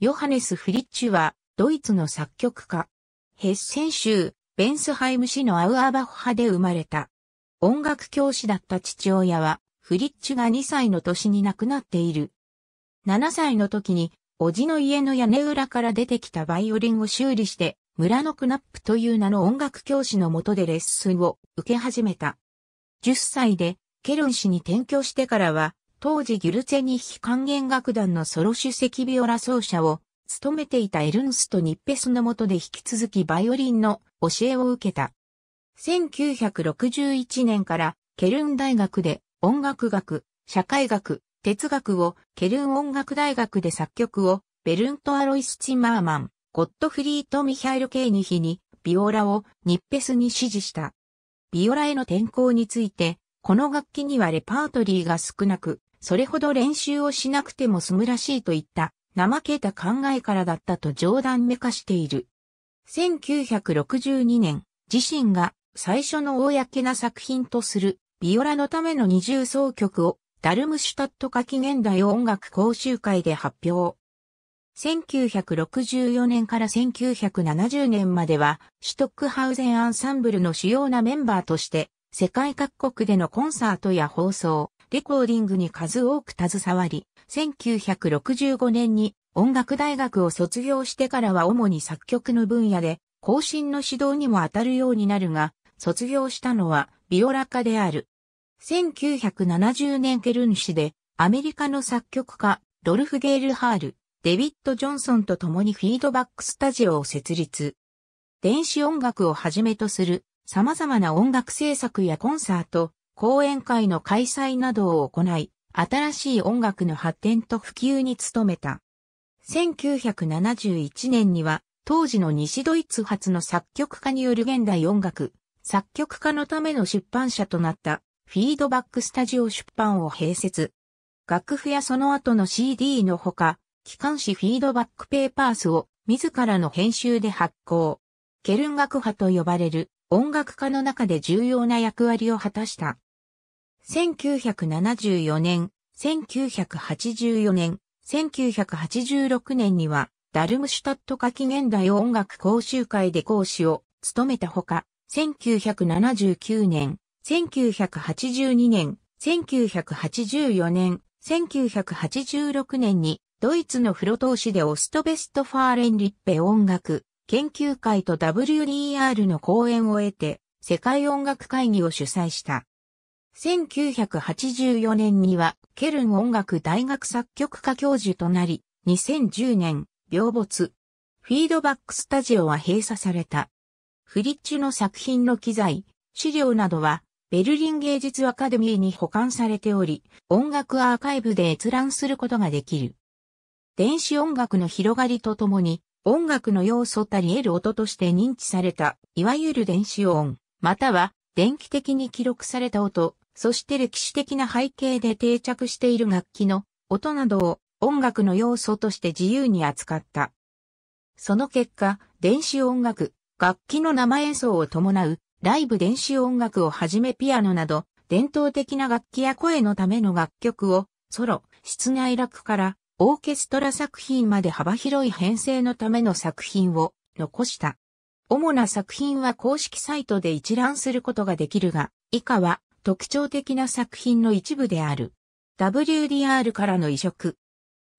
ヨハネス・フリッチュは、ドイツの作曲家。ヘッセン州、ベンスハイム市のアウアーバッハで生まれた。音楽教師だった父親は、フリッチュが2歳の年に亡くなっている。7歳の時に、叔父の家の屋根裏から出てきたバイオリンを修理して、村のクナップという名の音楽教師の下でレッスンを受け始めた。10歳で、ケルン市に転居してからは、当時ギュルツェニヒ管弦楽団のソロ首席ビオラ奏者を務めていたエルンスト・ニッペスの下で引き続きバイオリンの教えを受けた。1961年からケルン大学で音楽学、社会学、哲学をケルン音楽大学で作曲をベルント・アロイス・チマーマン、ゴットフリート・ミヒャイル・ケーニヒにビオラをニッペスに指示した。ビオラへの転向について、この楽器にはレパートリーが少なく、それほど練習をしなくても済むらしいといった、怠けた考えからだったと冗談めかしている。1962年、自身が最初の公な作品とする、ビオラのための二重奏曲を、ダルムシュタット夏季現代音楽講習会で発表。1964年から1970年までは、シュトックハウゼンアンサンブルの主要なメンバーとして、世界各国でのコンサートや放送、レコーディングに数多く携わり、1965年に音楽大学を卒業してからは主に作曲の分野で後進の指導にも当たるようになるが、卒業したのはビオラ科である。1970年ケルン市でアメリカの作曲家ドルフ・ゲールハール、デビッド・ジョンソンと共にフィードバックスタジオを設立。電子音楽をはじめとする様々な音楽制作やコンサート、講演会の開催などを行い、新しい音楽の発展と普及に努めた。1971年には、当時の西ドイツ発の作曲家による現代音楽、作曲家のための出版社となった、フィードバックスタジオ出版を併設。楽譜やその後の CD のほか、機関誌フィードバックペーパースを自らの編集で発行。ケルン学派と呼ばれる音楽家の中で重要な役割を果たした。1974年、1984年、1986年には、ダルムシュタット夏季現代音楽講習会で講師を務めたほか、1979年、1982年、1984年、1986年に、ドイツのフロトー市でオストベストファーレンリッペ音楽研究会と WDR の講演を得て、世界音楽会議を主催した。1984年にはケルン音楽大学作曲科教授となり、2010年、病没。フィードバックスタジオは閉鎖された。フリッチュの作品の機材、資料などはベルリン芸術アカデミーに保管されており、音楽アーカイブで閲覧することができる。電子音楽の広がりとともに、音楽の要素たり得る音として認知された、いわゆる電子音、または電気的に記録された音、そして歴史的な背景で定着している楽器の音などを音楽の要素として自由に扱った。その結果、電子音楽、楽器の生演奏を伴うライブ電子音楽をはじめピアノなど伝統的な楽器や声のための楽曲をソロ、室内楽からオーケストラ作品まで幅広い編成のための作品を残した。主な作品は公式サイトで一覧することができるが、以下は特徴的な作品の一部である。WDR からの移植。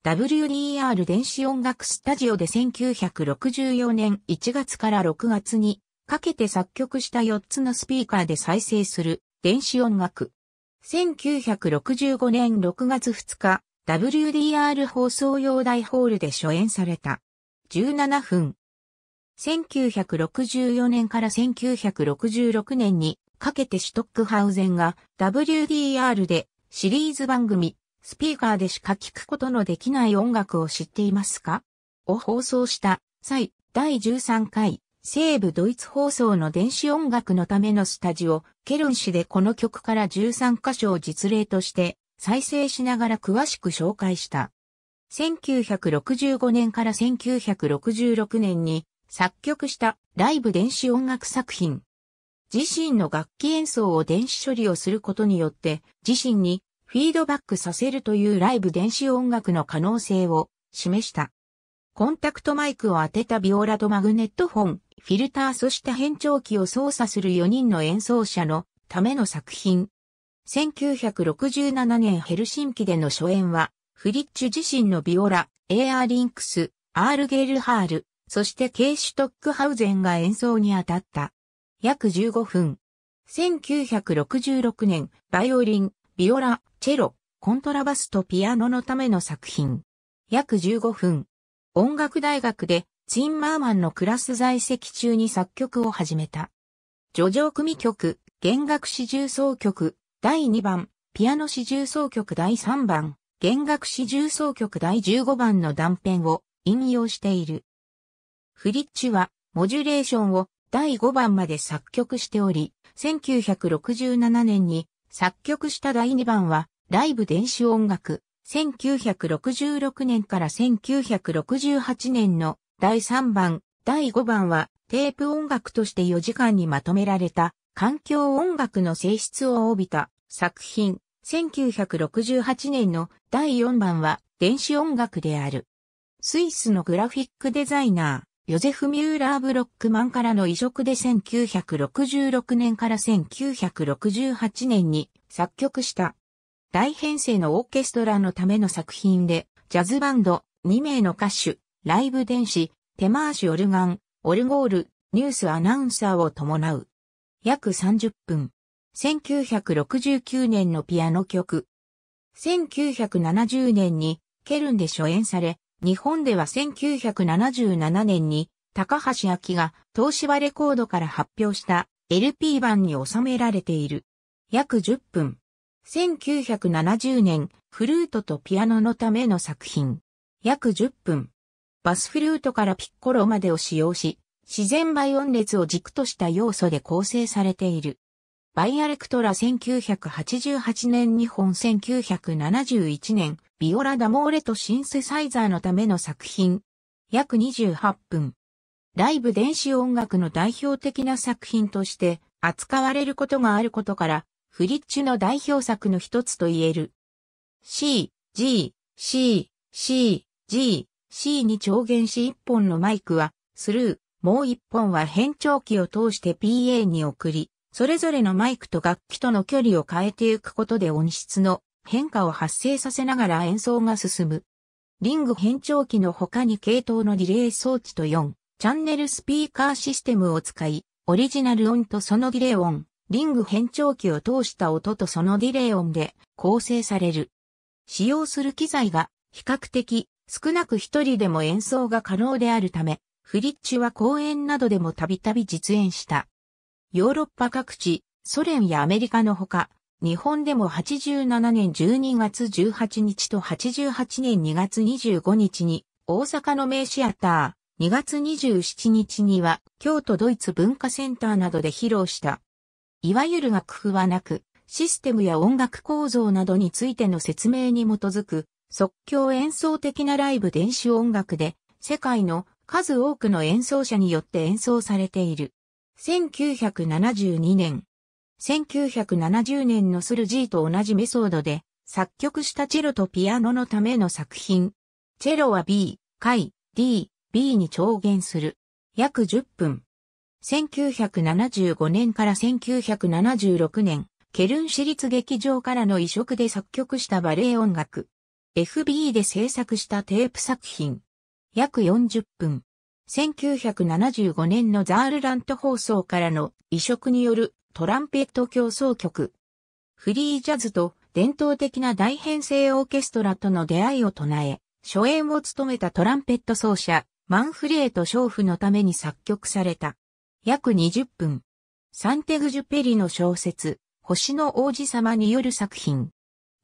WDR 電子音楽スタジオで1964年1月から6月にかけて作曲した4つのスピーカーで再生する電子音楽。1965年6月2日、WDR 放送用大ホールで初演された。17分。1964年から1966年にかけてシュトックハウゼンが WDR でシリーズ番組スピーカーでしか聴くことのできない音楽を知っていますかを放送した際第13回西部ドイツ放送の電子音楽のためのスタジオケルン市でこの曲から13箇所を実例として再生しながら詳しく紹介した。1965年から1966年に作曲したライブ電子音楽作品。自身の楽器演奏を電子処理をすることによって自身にフィードバックさせるというライブ電子音楽の可能性を示した。コンタクトマイクを当てたビオラとマグネットフォン、フィルターそして変調器を操作する4人の演奏者のための作品。1967年ヘルシンキでの初演は、フリッチ自身のビオラ、エアーリンクス、アールゲルハール、そしてケイ・シュトックハウゼンが演奏に当たった。約15分。1966年、バイオリン、ビオラ、チェロ、コントラバスとピアノのための作品。約15分。音楽大学で、ツインマーマンのクラス在籍中に作曲を始めた。叙情組曲、弦楽四重奏曲、第2番、ピアノ四重奏曲第3番、弦楽四重奏曲第15番の断片を引用している。フリッチは、モジュレーションを第5番まで作曲しており、1967年に作曲した第2番は、ライブ電子音楽、1966年から1968年の第3番、第5番は、テープ音楽として4時間にまとめられた、環境音楽の性質を帯びた作品、1968年の第4番は、電子音楽である。スイスのグラフィックデザイナー、ヨゼフ・ミューラー・ブロックマンからの移植で1966年から1968年に作曲した。大編成のオーケストラのための作品で、ジャズバンド、2名の歌手、ライブ電子、手回しオルガン、オルゴール、ニュースアナウンサーを伴う。約30分。1969年のピアノ曲。1970年にケルンで初演され、日本では1977年に高橋明が東芝レコードから発表した LP 版に収められている。約10分。1970年、フルートとピアノのための作品。約10分。バスフルートからピッコロまでを使用し、自然倍音列を軸とした要素で構成されている。バイアレクトラ1988年日本1971年、ビオラダモーレとシンセサイザーのための作品。約28分。ライブ電子音楽の代表的な作品として扱われることがあることから、フリッチの代表作の一つと言える。C、G、C、C、G、C に調弦し1本のマイクは、スルー。もう一本は変調器を通して PA に送り、それぞれのマイクと楽器との距離を変えていくことで音質の変化を発生させながら演奏が進む。リング変調器の他に系統のリレー装置と4、チャンネルスピーカーシステムを使い、オリジナル音とそのディレイ音、リング変調器を通した音とそのディレイ音で構成される。使用する機材が比較的少なく一人でも演奏が可能であるため、フリッチは公演などでもたびたび実演した。ヨーロッパ各地、ソ連やアメリカのほか、日本でも87年12月18日と88年2月25日に、大阪の名シアター、2月27日には、京都ドイツ文化センターなどで披露した。いわゆる楽譜はなく、システムや音楽構造などについての説明に基づく、即興演奏的なライブ電子音楽で、世界の数多くの演奏者によって演奏されている。1972年。1970年のスルジーと同じメソードで作曲したチェロとピアノのための作品。チェロは B、回、D、B に調弦する。約10分。1975年から1976年、ケルン市立劇場からの移植で作曲したバレエ音楽。FB で制作したテープ作品。約40分。1975年のザールラント放送からの移植によるトランペット協奏曲。フリージャズと伝統的な大編成オーケストラとの出会いを唱え、初演を務めたトランペット奏者、マンフレート・ショーフのために作曲された。約20分。サンテグジュペリの小説、星の王子様による作品。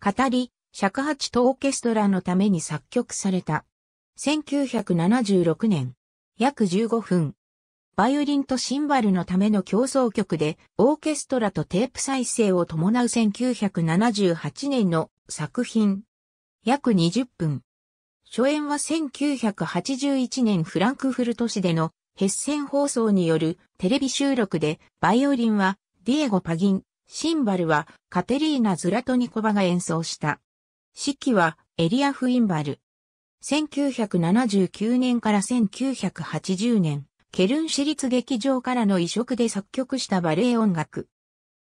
語り、尺八とオーケストラのために作曲された。1976年、約15分。バイオリンとシンバルのための協奏曲で、オーケストラとテープ再生を伴う1978年の作品。約20分。初演は1981年フランクフルト市でのヘッセン放送によるテレビ収録で、バイオリンはディエゴ・パギン、シンバルはカテリーナ・ズラトニコバが演奏した。指揮はエリア・フインバル。1979年から1980年、ケルン市立劇場からの移植で作曲したバレエ音楽。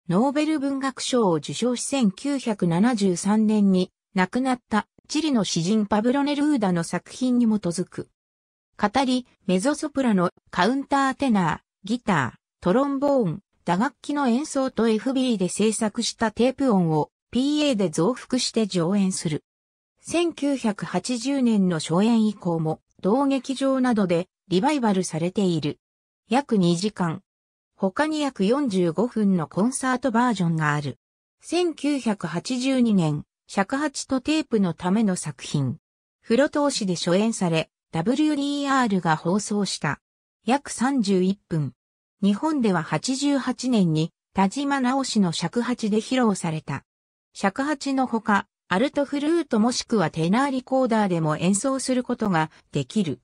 ノーベル文学賞を受賞し1973年に亡くなったチリの詩人パブロ・ネルーダの作品に基づく。語り、メゾソプラノ、カウンターテナー、ギター、トロンボーン、打楽器の演奏と FB で制作したテープ音を PA で増幅して上演する。1980年の初演以降も同劇場などでリバイバルされている。約2時間。他に約45分のコンサートバージョンがある。1982年、尺八とテープのための作品。風呂通しで初演され、WDR が放送した。約31分。日本では88年に田島直氏の尺八で披露された。尺八のほか、アルトフルートもしくはテナーリコーダーでも演奏することができる。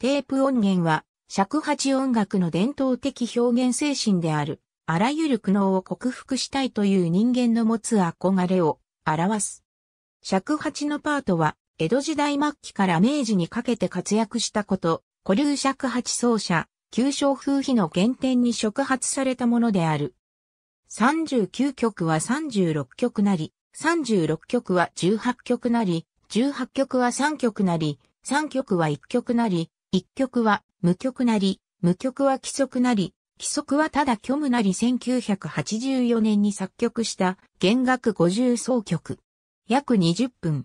テープ音源は、尺八音楽の伝統的表現精神である、あらゆる苦悩を克服したいという人間の持つ憧れを表す。尺八のパートは、江戸時代末期から明治にかけて活躍したこと、古流尺八奏者、旧正風碑の原点に触発されたものである。39曲は36曲なり、36曲は18曲なり、18曲は3曲なり、3曲は1曲なり、1曲は無曲なり、無曲は規則なり、規則はただ虚無なり1984年に作曲した弦楽50奏曲。約20分。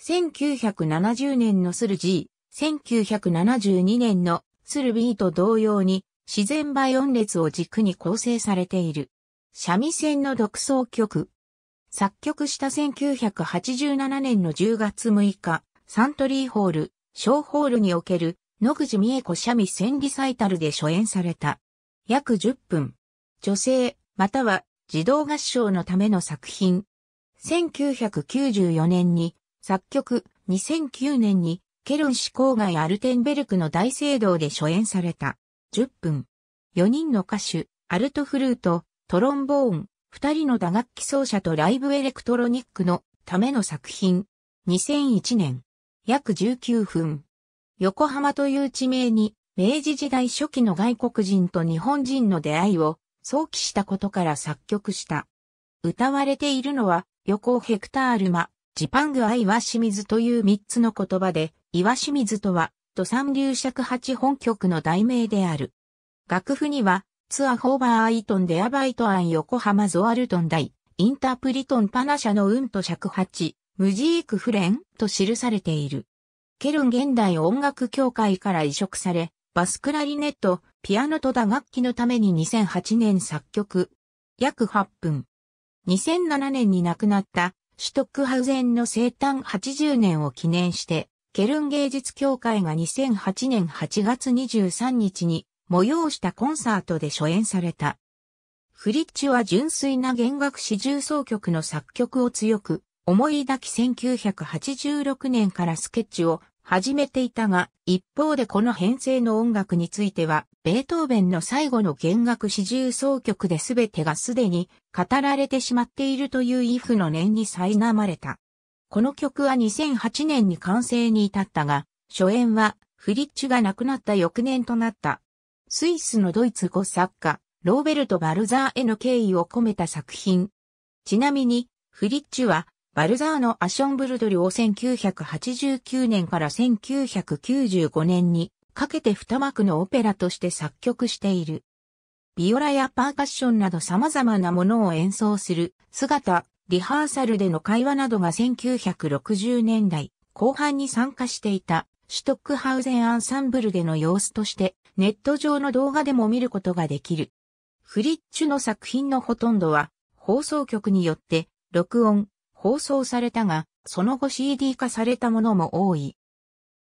1970年のスル G、1972年のスル B と同様に自然倍音列を軸に構成されている。三味線の独奏曲。作曲した1987年の10月6日、サントリーホール、小ホールにおける野口美恵子三味線リサイタルで初演された。約10分。女性、または児童合唱のための作品。1994年に作曲、2009年にケルン市郊外アルテンベルクの大聖堂で初演された。10分。4人の歌手、アルトフルート、トロンボーン、2人の打楽器奏者とライブエレクトロニックのための作品。2001年。約19分。横浜という地名に明治時代初期の外国人と日本人の出会いを想起したことから作曲した。歌われているのは横ヘクタールマ、ジパングアイワシミズという3つの言葉で、岩清水とは、土三流尺八本曲の題名である。楽譜には、ツアホーバーアイトンデアバイトアン横浜ゾアルトン大、インタープリトンパナシャの運と尺八、ムジークフレンと記されている。ケルン現代音楽協会から移植され、バスクラリネット、ピアノと打楽器のために2008年作曲。約8分。2007年に亡くなった、シュトックハウゼンの生誕80年を記念して、ケルン芸術協会が2008年8月23日に催したコンサートで初演された。フリッチは純粋な弦楽四重奏曲の作曲を強く思い抱き1986年からスケッチを始めていたが、一方でこの編成の音楽については、ベートーベンの最後の弦楽四重奏曲で全てがすでに語られてしまっているという畏怖の念に苛まれた。この曲は2008年に完成に至ったが、初演はフリッチが亡くなった翌年となった。スイスのドイツ語作家、ローベルト・バルザーへの敬意を込めた作品。ちなみに、フリッチは、バルザーのアションブルドリを1989年から1995年にかけて2幕のオペラとして作曲している。ビオラやパーカッションなど様々なものを演奏する姿、リハーサルでの会話などが1960年代後半に参加していたシュトックハウゼンアンサンブルでの様子としてネット上の動画でも見ることができる。フリッチュの作品のほとんどは放送局によって録音、放送されたがその後 CD 化されたものも多い。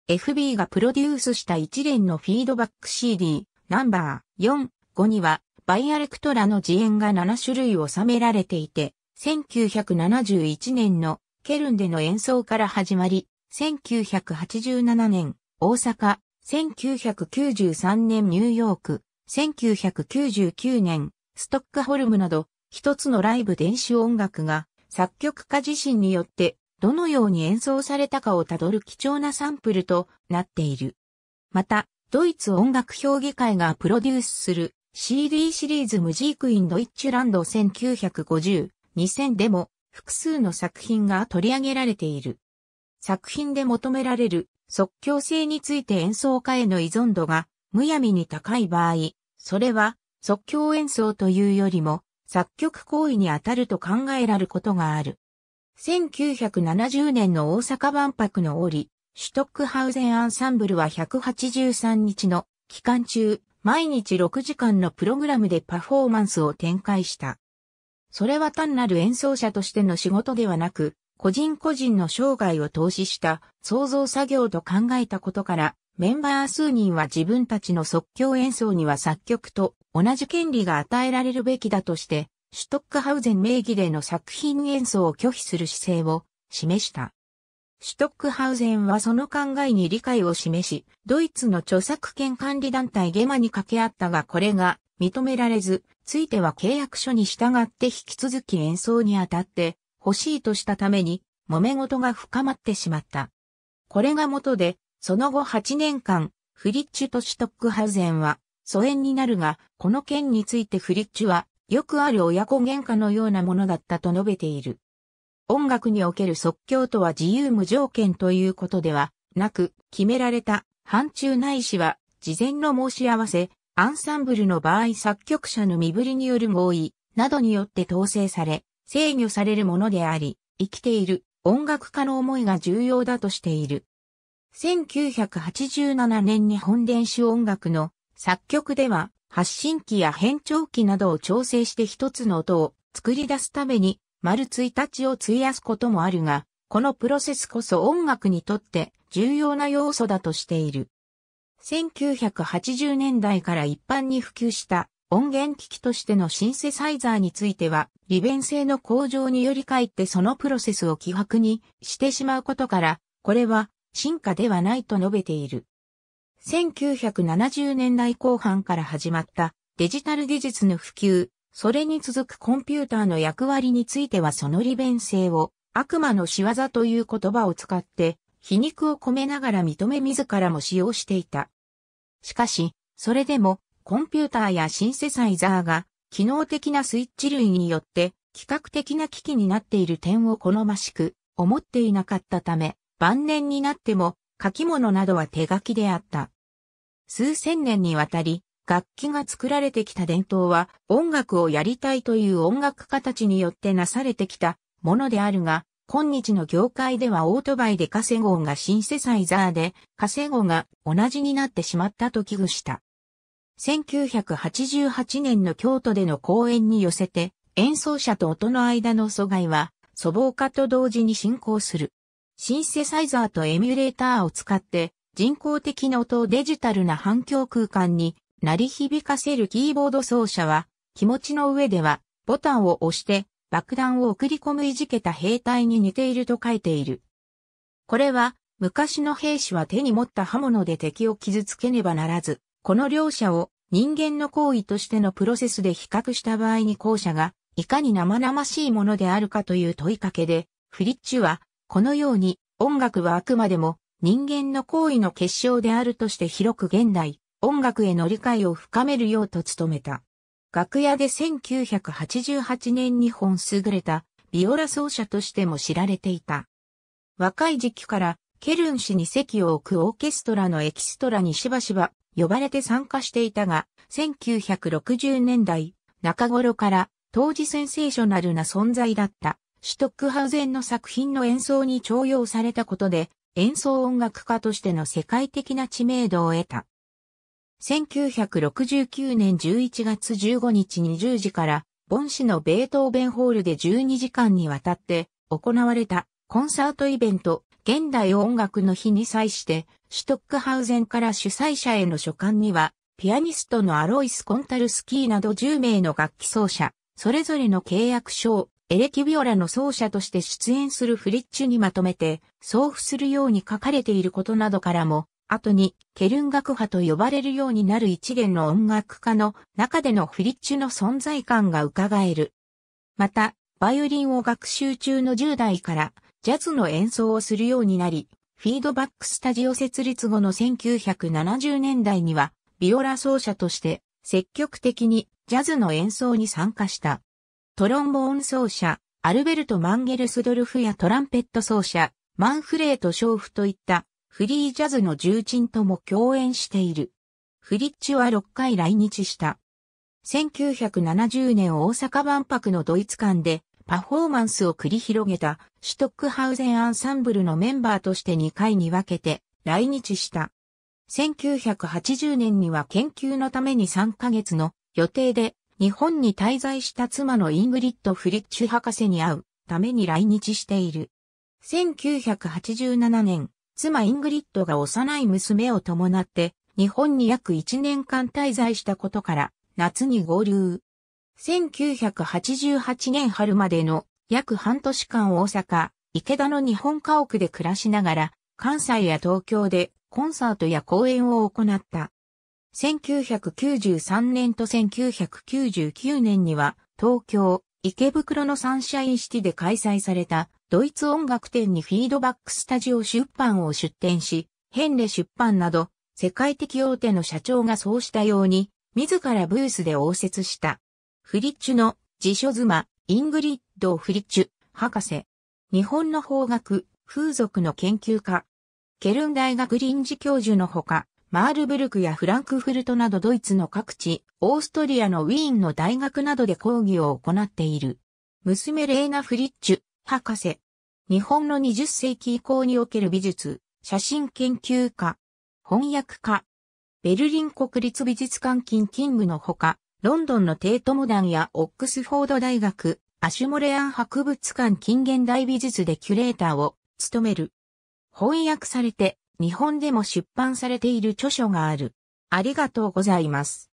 FB がプロデュースした一連のフィードバック CD ナンバー4、5にはバイアレクトラの自演が7種類収められていて、1971年のケルンでの演奏から始まり、1987年大阪、1993年ニューヨーク、1999年ストックホルムなど一つのライブ電子音楽が作曲家自身によってどのように演奏されたかをたどる貴重なサンプルとなっている。また、ドイツ音楽評議会がプロデュースする CD シリーズMusik in Deutschland 1950、2000でも複数の作品が取り上げられている。作品で求められる即興性について演奏家への依存度がむやみに高い場合、それは即興演奏というよりも作曲行為に当たると考えられることがある。1970年の大阪万博の折、シュトックハウゼンアンサンブルは183日の期間中、毎日6時間のプログラムでパフォーマンスを展開した。それは単なる演奏者としての仕事ではなく、個人個人の生涯を投資した創造作業と考えたことから、メンバー数人は自分たちの即興演奏には作曲と同じ権利が与えられるべきだとして、シュトックハウゼン名義での作品演奏を拒否する姿勢を示した。シュトックハウゼンはその考えに理解を示し、ドイツの著作権管理団体ゲマに掛け合ったがこれが認められず、ついては契約書に従って引き続き演奏にあたって欲しいとしたために、揉め事が深まってしまった。これが元で、その後8年間、フリッチュとシュトックハウゼンは疎遠になるが、この件についてフリッチュは、よくある親子喧嘩のようなものだったと述べている。音楽における即興とは自由無条件ということではなく、決められた範疇ないしは事前の申し合わせ、アンサンブルの場合作曲者の身振りによる合意などによって統制され、制御されるものであり、生きている音楽家の思いが重要だとしている。1987年日本電子音楽の作曲では、発信機や変調機などを調整して一つの音を作り出すために丸1日を費やすこともあるが、このプロセスこそ音楽にとって重要な要素だとしている。1980年代から一般に普及した音源機器としてのシンセサイザーについては、利便性の向上によりかえってそのプロセスを希薄にしてしまうことから、これは進化ではないと述べている。1970年代後半から始まったデジタル技術の普及、それに続くコンピューターの役割についてはその利便性を悪魔の仕業という言葉を使って皮肉を込めながら認め自らも使用していた。しかし、それでもコンピューターやシンセサイザーが機能的なスイッチ類によって比較的な機器になっている点を好ましく思っていなかったため、晩年になっても書き物などは手書きであった。数千年にわたり楽器が作られてきた伝統は音楽をやりたいという音楽家たちによってなされてきたものであるが、今日の業界ではオートバイで稼ごうがシンセサイザーで稼ごうが同じになってしまったと危惧した。1988年の京都での公演に寄せて演奏者と音の間の疎外は粗暴化と同時に進行する。シンセサイザーとエミュレーターを使って人工的な音をデジタルな反響空間に鳴り響かせるキーボード奏者は気持ちの上ではボタンを押して爆弾を送り込むいじけた兵隊に似ていると書いている。これは昔の兵士は手に持った刃物で敵を傷つけねばならず、この両者を人間の行為としてのプロセスで比較した場合に後者がいかに生々しいものであるかという問いかけで、フリッチュはこのように音楽はあくまでも人間の行為の結晶であるとして広く現代音楽への理解を深めるようと努めた。楽屋で1988年に本優れたビオラ奏者としても知られていた。若い時期からケルン市に席を置くオーケストラのエキストラにしばしば呼ばれて参加していたが、1960年代中頃から当時センセーショナルな存在だった。シュトックハウゼンの作品の演奏に重用されたことで演奏音楽家としての世界的な知名度を得た。1969年11月15日20時からボン市のベートーベンホールで12時間にわたって行われたコンサートイベント現代音楽の日に際してシュトックハウゼンから主催者への書簡にはピアニストのアロイス・コンタルスキーなど10名の楽器奏者、それぞれの契約書をエレキビオラの奏者として出演するフリッチュにまとめて送付するように書かれていることなどからも、後にケルン学派と呼ばれるようになる一連の音楽家の中でのフリッチュの存在感がうかがえる。また、バイオリンを学習中の10代からジャズの演奏をするようになり、フィードバックスタジオ設立後の1970年代には、ビオラ奏者として積極的にジャズの演奏に参加した。トロンボーン奏者、アルベルト・マンゲルスドルフやトランペット奏者、マンフレート・ショーフといったフリージャズの重鎮とも共演している。フリッチは6回来日した。1970年大阪万博のドイツ館でパフォーマンスを繰り広げたシュトックハウゼンアンサンブルのメンバーとして2回に分けて来日した。1980年には研究のために3ヶ月の予定で日本に滞在した妻のイングリッド・フリッチュ博士に会うために来日している。1987年、妻イングリッドが幼い娘を伴って日本に約1年間滞在したことから夏に合流。1988年春までの約半年間大阪、池田の日本家屋で暮らしながら、関西や東京でコンサートや公演を行った。1993年と1999年には、東京、池袋のサンシャインシティで開催されたドイツ音楽展にフィードバックスタジオ出版を出展し、ヘンレ出版など、世界的大手の社長がそうしたように、自らブースで応接した。フリッチュの自称妻、イングリッド・フリッチュ、博士。日本の邦楽、風俗の研究家。ケルン大学臨時教授のほか、マールブルクやフランクフルトなどドイツの各地、オーストリアのウィーンの大学などで講義を行っている。娘レーナ・フリッチュ、博士。日本の20世紀以降における美術、写真研究家。翻訳家。ベルリン国立美術館キングのほか、ロンドンのテートモダンやオックスフォード大学、アシュモレアン博物館近現代美術でキュレーターを務める。翻訳されて、日本でも出版されている著書がある。ありがとうございます。